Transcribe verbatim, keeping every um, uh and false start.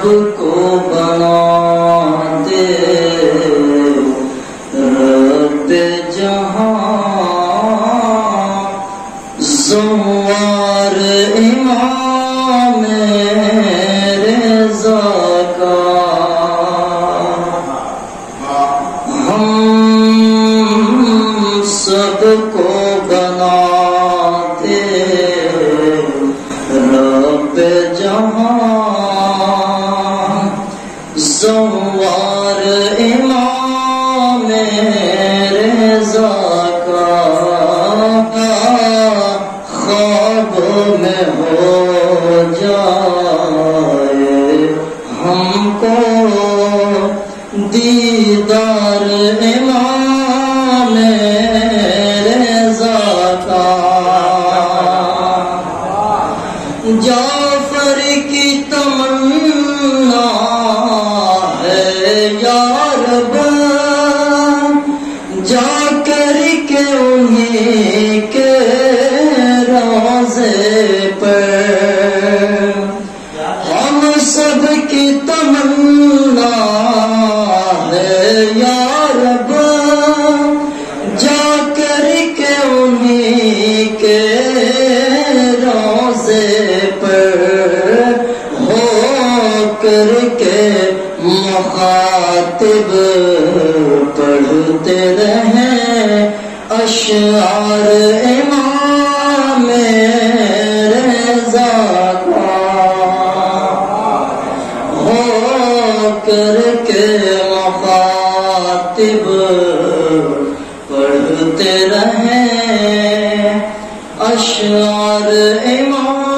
खुद को बना दे रब जहाँ ज़ुवार इमाम रज़ा का हम सबको बना दे रब जहाँ ज़ुवार इमाम रज़ा का ख्वाब में हो जाए हमको दीदार इमाम रज़ा का। जाफर की तमन्ना जाकर के उन्हीं के रोज़े पर हम सब की तमन्ना है या रब, जाकर के उन्हीं के रोज़े पर हो कर के मुखातिब पढ़ते रहें अशआर इमाम रज़ा का। हो करके मुखातिब पढ़ते रहें अशआर इमाम।